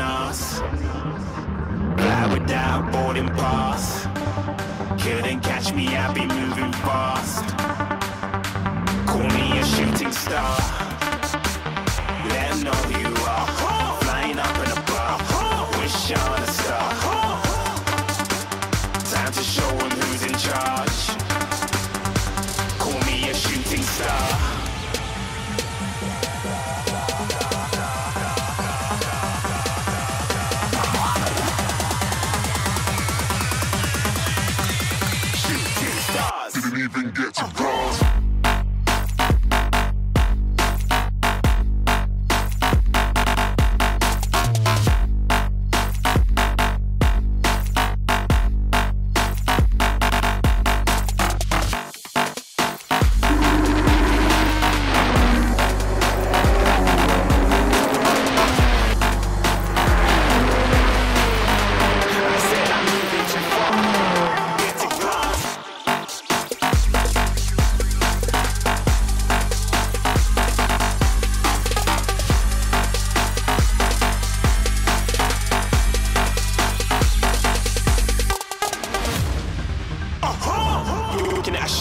on us. Fly without boarding pass. Couldn't catch me, I'd be moving fast. Call me a shooting star. Let 'em know who you are. Flying up in a bar. Wish on a star. Time to show 'em who's in charge. Call me a shooting star. Even get to cross. A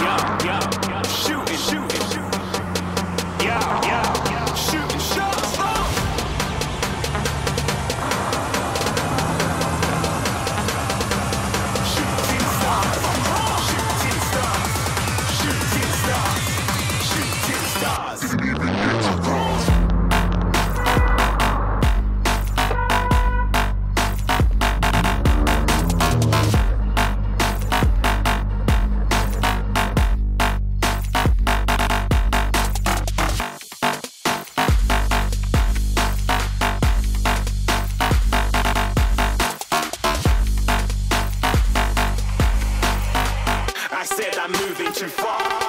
Yeah, yeah, yeah. Shoot and shoot and shoot. Yeah, yeah, yeah. Shoot and shoot. Shooting stars. Shooting stars. Shooting stars. Shooting stars. Shooting stars. Said I'm moving too far.